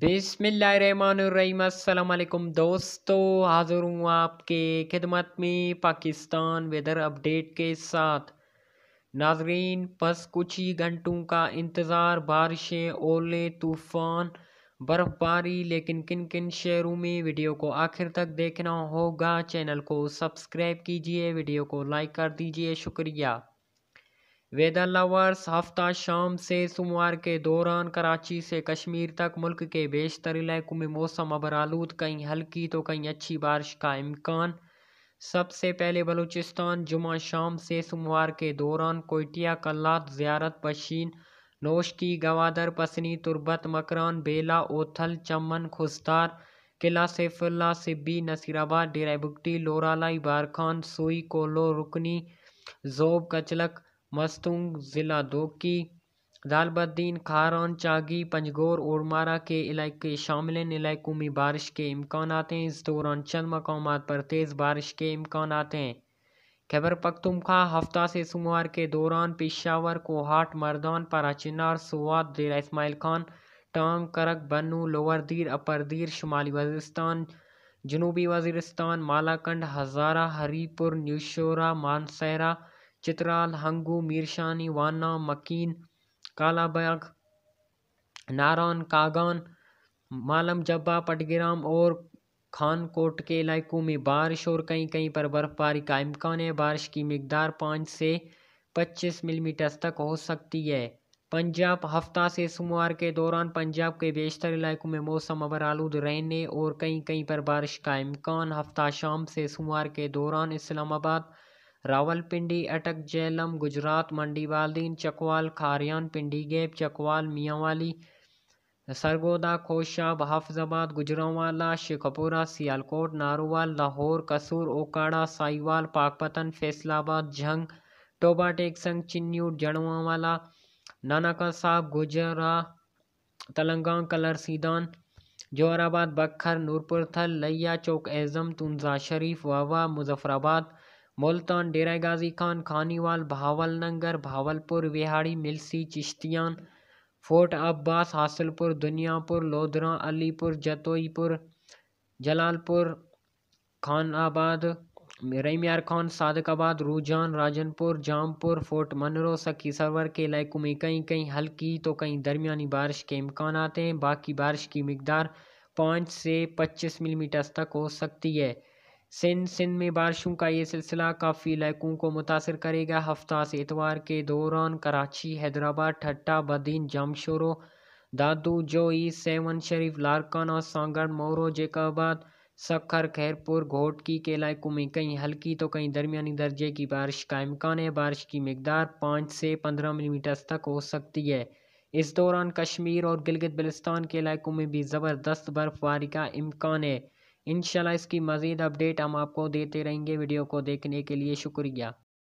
बिस्मिल्लाहिर्रहमानुर्रहीम अस्सलाम वालेकुम दोस्तों, हाज़िर हूँ आपके खिदमत में पाकिस्तान वेदर अपडेट के साथ। नाजरीन, बस कुछ ही घंटों का इंतज़ार, बारिशें, ओले, तूफ़ान, बर्फ़बारी, लेकिन किन किन शहरों में वीडियो को आखिर तक देखना होगा। चैनल को सब्सक्राइब कीजिए, वीडियो को लाइक कर दीजिए, शुक्रिया। वेदर लवर्स, हफ्ता शाम से सोमवार के दौरान कराची से कश्मीर तक मुल्क के बेशतर इलाकों में मौसम अबरालूद, कहीं हल्की तो कहीं अच्छी बारिश का इम्कान। सबसे पहले बलूचिस्तान, जुमा शाम से सोमवार के दौरान कोयटिया, कल्लात, ज़ियारत, पशीन, नौशकी, गवादर, पसनी, तुरबत, मकरान, बेला, ओथल, चमन, खुस्तार, किला सैफुल्ला, सिब्बी, नसीराबाद, डेरा बुगटी, लोरालाई, बारखान, सुई, कोलो, रुकनी, जोब, कचलक, मस्तुंग, ज़िला दोकी, दालबद्दीन, खारान, चागी, पंजगोर और मारा के इलाके शामिल इलाकों में बारिश के इम्कान हैं। इस दौरान चंद मकामात पर तेज़ बारिश के इम्कान हैं। खैबर पख्तूनख्वा, हफ्ता से सोमवार के दौरान पेशावर, कोहाट, मर्दान, पराचिनार, सुवाद, डेरा इस्माइल खान, टांग, करक, बनू, लोअर दीर, अपर दीर, शुमाली वज़ीरिस्तान, जनूबी वज़ीरिस्तान, मालाकंड, हज़ारा, हरीपुर, न्यूशोरा, मानसहरा, चित्राल, हंगू, मीरशानी, वाना, मकीन, कालाबाग, नारान, कागान, मालम जब्बा, पटग्राम और खानकोट के इलाकों में बारिश और कहीं कहीं पर बर्फ़बारी का इम्कान है। बारिश की मिकदार 5 से 25 मिलीमीटर तक हो सकती है। पंजाब, हफ्ता से सोमवार के दौरान पंजाब के बेशतर इलाकों में मौसम अबरालूद रहने और कहीं कहीं पर बारिश का इम्कान। हफ्ता शाम से सोमवार के दौरान इस्लामाबाद, रावलपिंडी, अटक, जेलम, गुजरात, मंडी बाल्दीन, चकवाल, खारियान, पिंडी गैप, चकवाल, मियांवाली, सरगोदा, खोशाब, हाफजाबाद, गुजरांवाला, शेखपुरा, सियालकोट, नारोवाल, लाहौर, कसूर, ओकाड़ा, साहिवाल, पाकपतन, फैसलाबाद, झंग, टोबा टेकसंग, चिन्नू, जड़वांवाला, नानका साहब, गुजरा, तलंगां, कलरसीदान, जोहराबाद, बखर, नूरपुर थल, लैया चौक, एजम, तुंजा शरीफ, वावा, मुजफ्फराबाद, मुल्तान, डेरा गाजी खान, खानीवाल, भावल नंगर, भावलपुर, विहाड़ी, मिलसी, चिश्तियान, फोर्ट अब्बास, हासिलपुर, दुनियापुर, लोधरा, अलीपुर, जतोईपुर, जलालपुर, खानाबाद, रहीमयार खान, सादकाबाद, रूजान, राजनपुर, जामपुर, फोर्ट मनरो, सखी सरवर के इलाकों में कहीं कहीं हल्की तो कहीं दरमियानी बारिश के इम्कान आते हैं। बाकी बारिश की मिकदार 5 से 25 मिलीमीटर तक हो सकती है। सिंध में बारिशों का ये सिलसिला काफ़ी इलाकों को मुतासर करेगा। हफ्ता से इतवार के दौरान कराची, हैदराबाद, ठट्टा, बदीन, जमशोरो, दादू, जोई, सेवन शरीफ, लारकाना और सांगड़, मोरो, जेकाबाद, सक्खर, खैरपुर, घोटकी के इलाकों में कहीं हल्की तो कहीं दरमियानी दर्जे की बारिश का इम्कान है। बारिश की मिकदार 5 से 15 मिलीमीटर तक हो सकती है। इस दौरान कश्मीर और गिलगित बिलिस्तान के इलाकों में भी ज़बरदस्त बर्फबारी का इम्कान है। इंशाल्लाह इसकी मज़ीद अपडेट हम आपको देते रहेंगे। वीडियो को देखने के लिए शुक्रिया।